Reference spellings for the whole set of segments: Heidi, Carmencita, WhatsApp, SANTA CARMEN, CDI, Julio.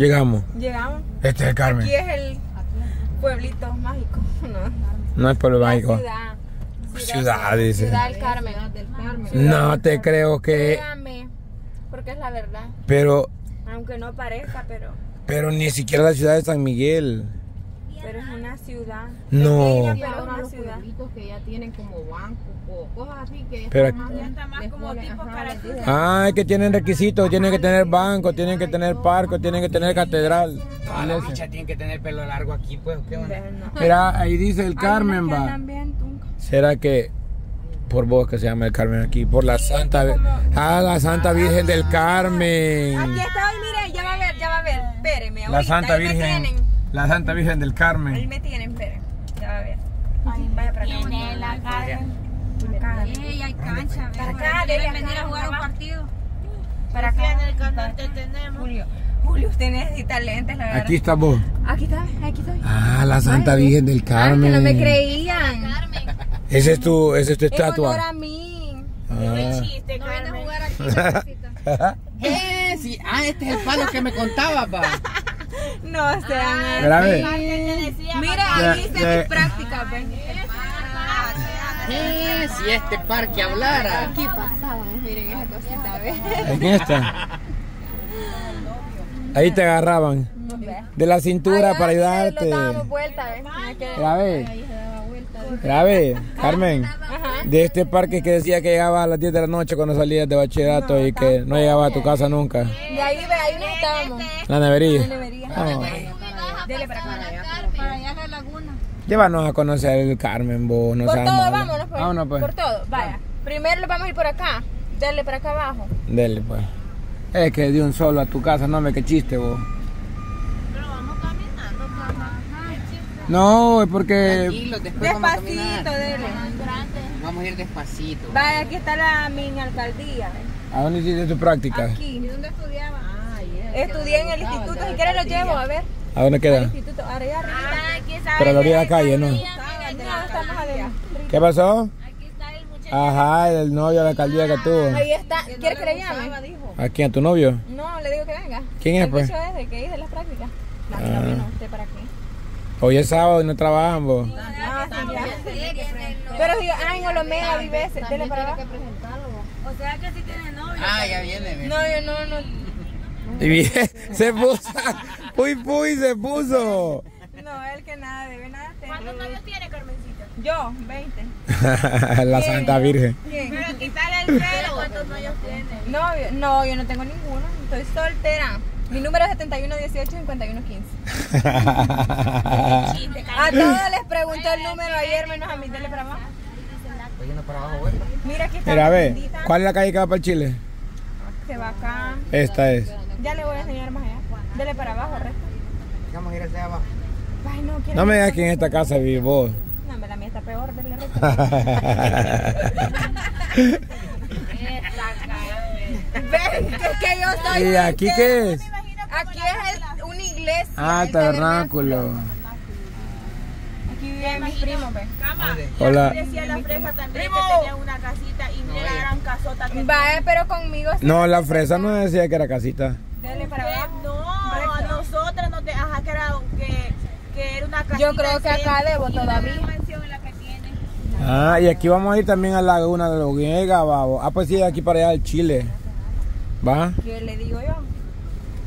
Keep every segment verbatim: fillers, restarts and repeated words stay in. Llegamos. Llegamos. Este es el Carmen. Aquí es el pueblito mágico. No, no es pueblo mágico. Ciudad. Ciudad, ciudad, dice. Ciudad del Carmen. Del Carmen. No te Carmen. Creo que... Créame, porque es la verdad. Pero... Aunque no parezca, pero... Pero ni siquiera la ciudad de San Miguel. Pero es una ciudad. No. Pero es una ciudad. Que ya tienen como bancos o cosas así que... Pero... Ya está más como tipo para... Ah, es que tienen requisitos. Tienen que tener banco, tienen que tener parco, tienen que tener catedral. Toda la bicha tienen que tener pelo largo aquí, pues. ¿Qué onda? Mira, ahí dice el Carmen, va. ¿Será que por vos que se llama el Carmen aquí? Por la Santa... Ah, la Santa Virgen del Carmen. Aquí está, mire, ya va a ver, ya va a ver. Espéreme, la Santa Virgen. La Santa Virgen del Carmen. Ahí me tienen, espéreme. Ya va a ver. Ahí vaya para acá. Tiene la Carmen. Ey, hay cancha. Para acá, deben venir a jugar un partido. Para acá. En el canal te tenemos. Julio. Julio, usted necesita lentes, la verdad. Aquí está vos. Aquí está, aquí estoy. Ah, la Santa Virgen del Carmen. Ah, que no me creían. Ese es tu, ese es tu estatua. Es honor a mí. No es chiste, no van a jugar aquí. Eh, sí. Ah, este es el palo que me contaba, pa. No, o sea, grave. Mira, ahí hice mis prácticas. Si este parque hablara. Aquí pasamos, miren esa cosita, ¿ves? ¿En esta? Ahí te agarraban de la cintura para ayudarte. Grave. Grave, Carmen. De este parque que decía que llegaba a las diez de la noche cuando salías de bachillerato y que no llegaba a tu casa nunca. De ahí, de ahí nos estábamos. La nevería. Oh. Dele para acá, para allá la laguna. Llévanos a conocer el Carmen, vos. No por sabemos, todo, vámonos pues. Vámonos pues. Por todo, vaya. Primero vamos a ir por acá. Dale para acá abajo. Dale pues. Es que de un solo a tu casa, no me que chiste vos. Pero vamos caminando, mamá. No, es porque... Tranquilos, después despacito, vamos a dele. Vamos a ir despacito. Vaya, vaya, aquí está la mini alcaldía. ¿Eh? ¿A dónde hiciste tu práctica? Aquí. ¿Y dónde estudiabas? Estudié en el instituto, si quieres lo llevo, a ver. ¿A dónde queda? Instituto, arriba, arriba. Ah, aquí está. Pero a la orilla de la calle, ¿no? No, estamos adentro. ¿Qué pasó? Aquí está el muchacho. Ajá, el novio de la alcaldía que tuvo. Ahí está. ¿Quieres que le llame? ¿A quién? ¿A tu novio? No, le digo que venga. ¿Quién es, pues? El de que hice las prácticas. No, no, usted para qué. Hoy es sábado y no trabajan, vos. No, pero digo, ay, en Olomea vive ese. Dele para abajo. O sea que sí tiene novio. Ah, ya viene. No, yo no, no. Y bien, se puso, puy puy se puso. No, él que nada debe nada. ¿Cuántos años tiene Carmencita? Yo, veinte. La ¿quién? Santa Virgen. ¿Quién? Pero quítale el pelo. ¿Cuántos años tiene? No, yo, no, yo no tengo ninguno, estoy soltera. Mi número es setenta y uno dieciocho cincuenta y uno quince. A todos les pregunto el número ayer, menos a mí, dele para abajo. Para abajo, bueno. Mira, aquí está. Mira, a ver, ¿cuál es la calle que va para el Chile? Se va acá. Esta es. Ya le voy a enseñar más allá. Dele para abajo, resto. Vamos a ir hacia abajo. Ay, no, no me digas que en esta casa vivís vos. No, la mía está peor, dele resto. Ven, que es que yo soy... ¿Y aquí qué, qué es? Aquí es el, una iglesia. Ah, el tabernáculo. tabernáculo. Aquí viven mis primos, ven. Hola. La fresa también primo. Que tenía una casita y no era gran casota. Que vaya, pero conmigo... No, la fresa no decía que era casita. Dele para abajo. No, a nosotras no te... Ajá, que era, que, que era una casita. Yo creo que acá debo todavía. Ah, y aquí vamos a ir también a la Laguna de Loguega, babo. Ah, pues sí, aquí para allá al Chile. ¿Va? ¿Qué le digo yo?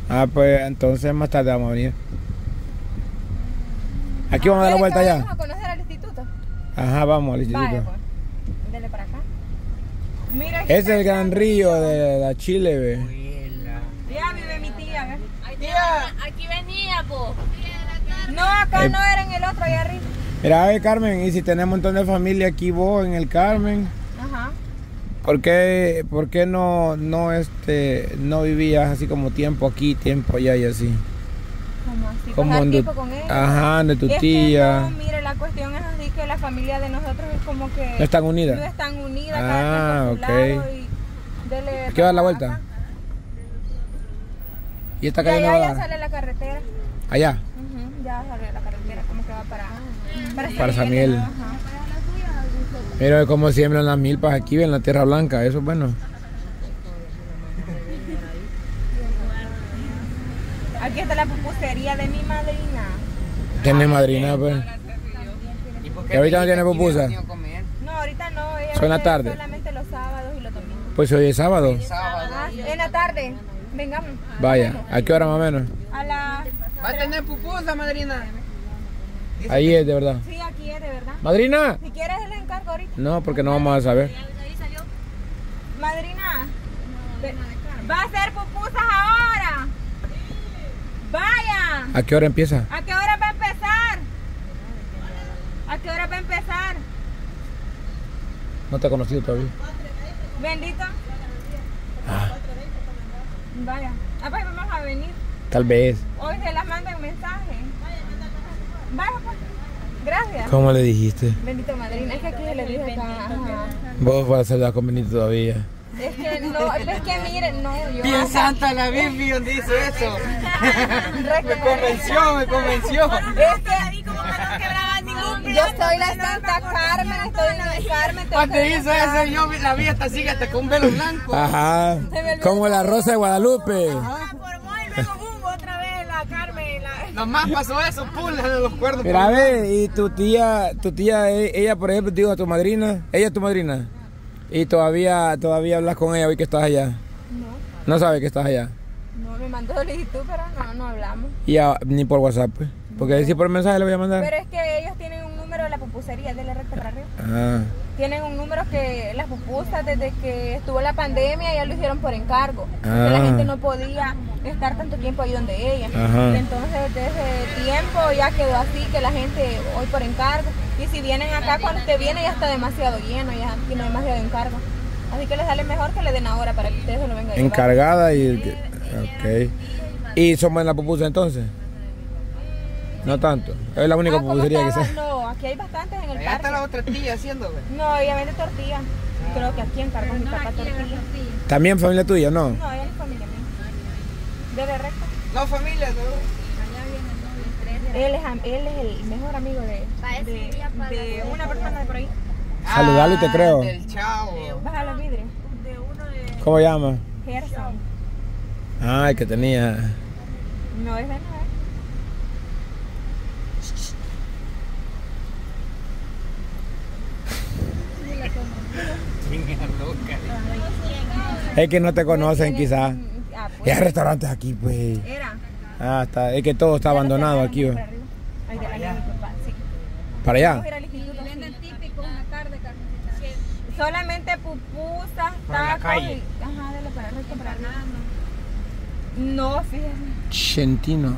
Ah, pues entonces más tarde vamos a venir. Aquí vamos a dar la vuelta allá. ¿Vamos a conocer al instituto? Ajá, vamos al instituto. Vale, pues. Dele para acá. Mira, aquí es el gran río de la Chile, ve. Ya vive mi tía, ve. Ay, tía. Aquí venía, po. No, acá eh, no era en el otro, allá arriba. Mira, a ver, Carmen, y si tenés un montón de familia aquí vos, en el Carmen. Ajá. ¿Por qué, por qué no, no, este, no vivías así como tiempo aquí, tiempo allá y así? Como así, como pues, tipo con él. Ajá, de tu es tía. Que no, mire, la cuestión es así que la familia de nosotros es como que... No están unidas. No están unidas. Ah, ok. ¿Qué va a dar la vuelta? Acá. ¿Y esta calle y allá no va a dar? Ya sale la carretera. ¿Allá? Uh-huh, ya sale la carretera, como que va para... Para, para San Miguel. Ajá. Pero es como siembran las milpas aquí, en la Tierra Blanca, eso es bueno. Aquí está la pupusería de mi madrina. ¿Quién es madrina, pues? ¿Y por qué ahorita no tiene pupusa? No, ahorita no. Ella ¿Son la tarde? Solamente los sábados y los domingos. Pues hoy es sábado. El sábado. Ah, en la tarde. Vengamos. Vaya, ¿a qué hora más o menos? A la... ¿Va a tener pupusa, madrina? Ahí es, de verdad. Sí, aquí es, de verdad. ¿Madrina? Si quieres, le encargo ahorita. No, porque no vamos a saber. Ahí salió. Madrina, ¿va a hacer pupusas ahora? Vaya. ¿A qué hora empieza? ¿A qué hora va a empezar? ¿A qué hora va a empezar? No te he conocido todavía. Bendito. Ah. Vaya. Ah, pues vamos a venir. Tal vez. Hoy se las manda un mensaje. Vaya, pues. Gracias. ¿Cómo le dijiste? Bendito, madrina. Es que aquí se le dije acá. Ajá. Vos vas a saludar con Benito todavía. Es que no, es que miren, no, yo... Bien santa la Biblia dice eso. Me convenció, me convenció. Es que la vi como que no quebraba ningún plan. Yo soy la Santa Carmen, estoy en la de Carmen. Cuando hizo eso, yo la vi hasta así, hasta con un velo blanco. Ajá, como la Rosa de Guadalupe. Ajá. Nomás pasó eso, pula de los cuernos. Mira, ve, y tu tía, tu tía, ella, por ejemplo, digo a tu madrina, ella es tu madrina. Y todavía, todavía hablas con ella hoy que estás allá. No. No sabe que estás allá. No, me mandó solicitud, pero no, no hablamos. Y a, ni por WhatsApp, pues. Porque no. Si por mensaje le voy a mandar. Pero es que ellos tienen un número de la pupusería de la recta para arriba. Ah. Tienen un número que las pupusas desde que estuvo la pandemia ya lo hicieron por encargo. Ah. La gente no podía estar tanto tiempo ahí donde ella. Ajá. Entonces desde tiempo ya quedó así que la gente hoy por encargo. Y si vienen acá, cuando usted viene ya está demasiado lleno, ya tiene demasiado encargo. Así que les sale mejor que le den ahora para que ustedes se lo vengan a llevar. Encargada y... ok. ¿Y son buenas las pupusas entonces? No tanto. Es la única ah, pupusería que se... No, aquí hay bastantes en el allá parque. Está la otra tía haciendo, güey. No, ella vende tortillas. Creo que aquí encargó no, mi papá tortillas. ¿También familia tuya, no? No, ella es familia mía. ¿Debe recto? No, familia, no. Él es, él es el mejor amigo de, de, de una persona de por ahí. Ah, saludalo y te creo. Del chavo. Baja los vidrios. De uno de... ¿Cómo llama? Gerson. Ay, que tenía. No, es de nada. Es que no te conocen, quizás. Ah, pues. Y hay restaurantes aquí, pues. Era. Ah, está. Es que todo está abandonado aquí. Para allá. ¿Para allá? Solamente pupusas, tacos y... Ajá, de la parada, no comprar nada. No, fíjate. Chentino.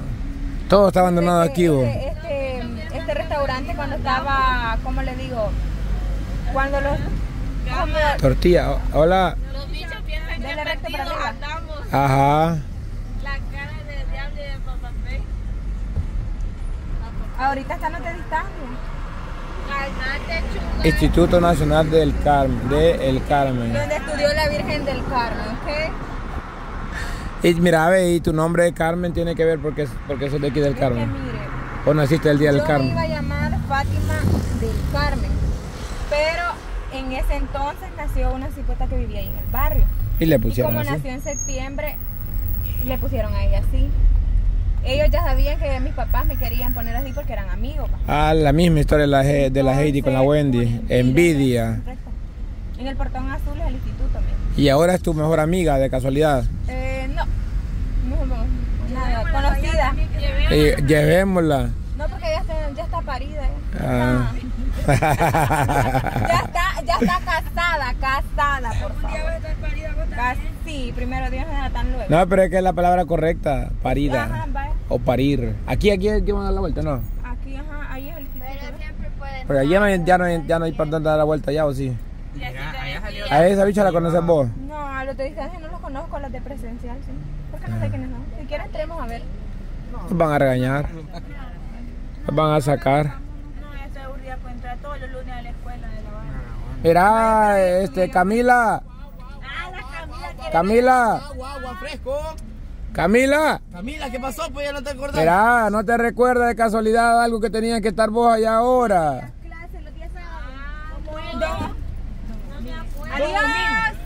Todo está abandonado aquí, vos. Este, este, este restaurante cuando estaba, ¿cómo le digo? Cuando los... Tortilla, hola. Los bichos piensan que perdidos andamos. Ajá. Ahorita están otra distancia. Instituto Nacional del Carmen, de El Carmen. Donde estudió la Virgen del Carmen, ¿ok? Y mira, ve, y tu nombre de Carmen tiene que ver porque, porque sos de aquí del es Carmen. Que mire, o naciste el día del Carmen. Yo me iba a llamar Fátima del Carmen, pero en ese entonces nació una psicota que vivía ahí en el barrio. Y le pusieron y como así. Nació en septiembre, le pusieron a ella así. Ellos ya sabían que mis papás me querían poner así porque eran amigos. Ah, la misma historia de la, entonces, de la Heidi con la Wendy. Envidia. En el portón azul es el instituto. Mira. ¿Y ahora es tu mejor amiga de casualidad? Eh, no. No, no nada, conocida. Eh, llevémosla. No, porque ya está, ya está parida. Ya. Ah. ya, está, ya está casada, casada, por favor. Sí, primero Dios no es tan luego. No, pero es que es la palabra correcta, parida. Ajá, vaya. O parir. Aquí, aquí hay que dar la vuelta, ¿no? Aquí, ajá, ahí es el instituto. Pero siempre pueden. Pero allí no hay, ya, no hay, ya no hay perdón de dar la vuelta, ¿ya o sí? Ya, ya salió. ¿A esa bicha la conoces vos? No, a los de distancia no los conozco, a los de presencial, sí. Porque no sé quiénes son. Si quieren entremos a ver. Nos van a regañar. Nos van a sacar. No, ya estoy aburrida por entrar todos los lunes a la escuela de la barra. Mirá, este, Camila. Camila, agua, agua, fresco. Camila, Camila, ¿qué pasó? Pues ya no te acordás. Mirá, ¿no te recuerdas de casualidad algo que tenías que estar vos allá ahora? Las clases, los días sábados. No me acuerdo. Adiós.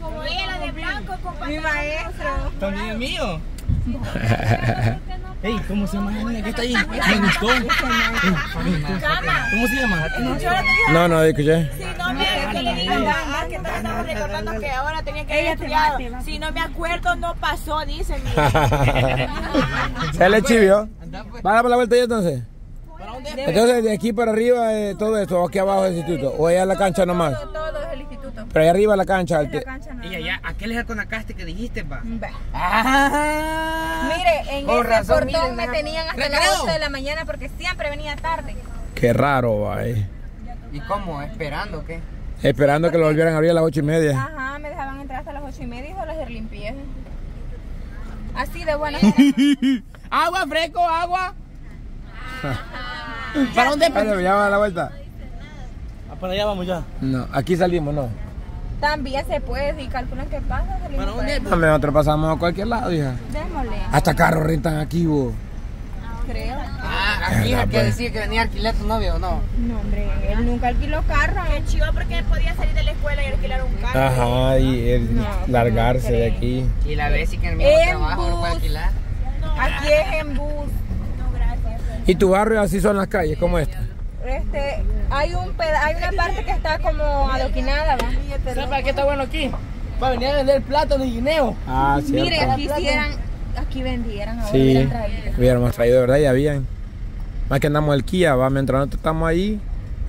Como ella de blanco, compañero. Mi maestro. También mío. Ey, ¿cómo se llama la niña que está ahí? Me gustó. ¿Cómo se llama? No, no, escuché. Sí, no me acuerdo. Que estaba recordando que ahora tenía que haber estudiado. Si no me acuerdo, no pasó, dice. Se le chivió. ¿Van a por la vuelta ya entonces? Entonces, de aquí para arriba, eh, todo esto, o aquí abajo del instituto, o allá en la cancha nomás. Todo, todo es el instituto. Pero allá arriba la cancha. La cancha no. Y allá, aquel es el conacaste que dijiste, pa. Ah, mire, en ese razón, portón miren, me tenían hasta las ocho de la mañana porque siempre venía tarde. Qué raro, va. Eh. ¿Y cómo? ¿Esperando qué? Esperando sí, que lo volvieran a abrir a las ocho y media. Ajá, me dejaban entrar hasta las ocho y media y solo les limpié. Así de buena. Agua, fresco, agua. ¿Para dónde? Pero ya va a la vuelta. Ah, para allá vamos ya. No, aquí salimos, no. También se puede, y calculan que pasa. ¿Para dónde? Para nosotros pasamos a cualquier lado, hija. Démosle. Hasta carros rentan aquí, vos. Creo. Ah, aquí hay que decir que venía a alquilar tu novio o no. No, hombre, él nunca alquiló carro. Qué chido, porque podía salir de la escuela y alquilar un carro. Ajá, y él no, largarse no de aquí. Y la vez sí que en el mismo en trabajo bus. No puede alquilar. No, aquí es en bus. ¿Y tu barrio así son las calles, como esta? Este, hay, un peda hay una parte que está como adoquinada, ¿va? ¿Sabes para qué está bueno aquí? Para venir a vender plátano y guineo. Ah, sí. Mire, aquí si eran, aquí vendieran, ahora sí, hubieran traído. Hubiéramos traído, ¿verdad? Ya habían. Más que andamos al Kia, ¿va? Mientras nosotros estamos ahí.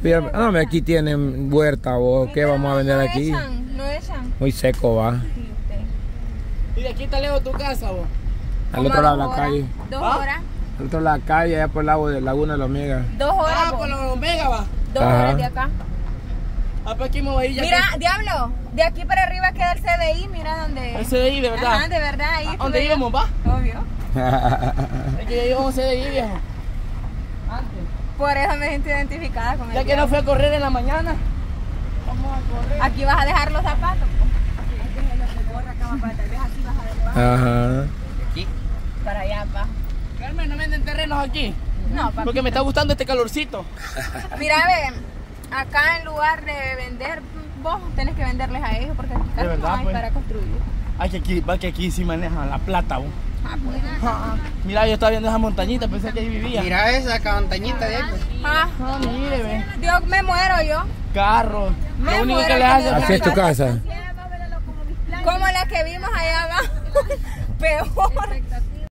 Hubiéramos... No, aquí tienen huerta, ¿o qué vamos a vender aquí? No echan, no echan. Muy seco, ¿va? Sí, usted. ¿Y de aquí está lejos tu casa, vos? Al otro lado de la calle. Dos horas. Dentro de la calle, allá por el lado de Laguna de los Megas. Dos horas. Ah, por los Omegas va. Dos Ajá. horas de acá. Ah, pues aquí me voy a ir ya. Mira, acá. Diablo, de aquí para arriba queda el C D I, mira dónde. El C D I, de verdad. Ajá, de verdad. Ahí ¿A dónde íbamos, va? Obvio. Es que ya íbamos C D I, viejo. Antes. Por eso me siento identificada con él. Ya el que diablo. No fui a correr en la mañana. Vamos a correr. Aquí vas a dejar los zapatos. Aquí es lo que corre acá, papá. Tal vez aquí vas a dejar. Ajá. Aquí. Para allá, pa. Carmen, ¿no venden terrenos aquí? No, papá. Porque me está gustando este calorcito. Mira, ve, acá en lugar de vender, vos tenés que venderles a ellos porque aquí casi no hay pues, para construir. Ay, que aquí, va que aquí sí manejan la plata, vos. Ah, pues. Ah, mira, yo estaba viendo esa montañita, pensé que ahí vivía. Mira esa montañita de ahí. Pues. Ah, no, mire, ve. Dios, me muero yo. Carro. Me Lo único muero que le hace así es tu casa. Como la que vimos allá abajo. Peor.